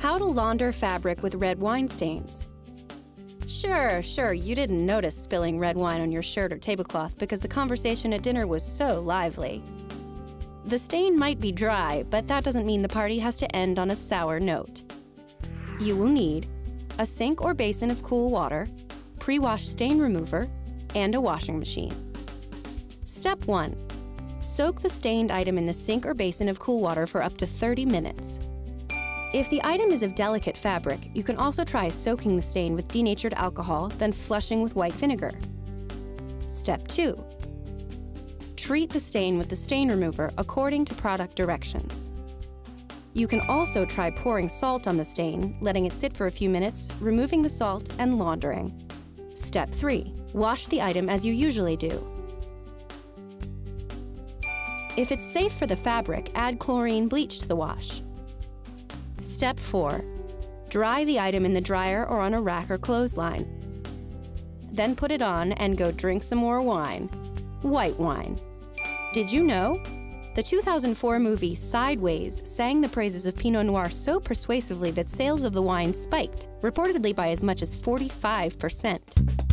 How to launder fabric with red wine stains. Sure, you didn't notice spilling red wine on your shirt or tablecloth because the conversation at dinner was so lively. The stain might be dry, but that doesn't mean the party has to end on a sour note. You will need a sink or basin of cool water, pre-wash stain remover, and a washing machine. Step 1. Soak the stained item in the sink or basin of cool water for up to 30 minutes. If the item is of delicate fabric, you can also try soaking the stain with denatured alcohol, then flushing with white vinegar. Step 2. Treat the stain with the stain remover according to product directions. You can also try pouring salt on the stain, letting it sit for a few minutes, removing the salt, and laundering. Step 3. Wash the item as you usually do. If it's safe for the fabric, add chlorine bleach to the wash. Step 4. Dry the item in the dryer or on a rack or clothesline. Then put it on and go drink some more wine. White wine. Did you know? The 2004 movie Sideways sang the praises of Pinot Noir so persuasively that sales of the wine spiked, reportedly by as much as 45%.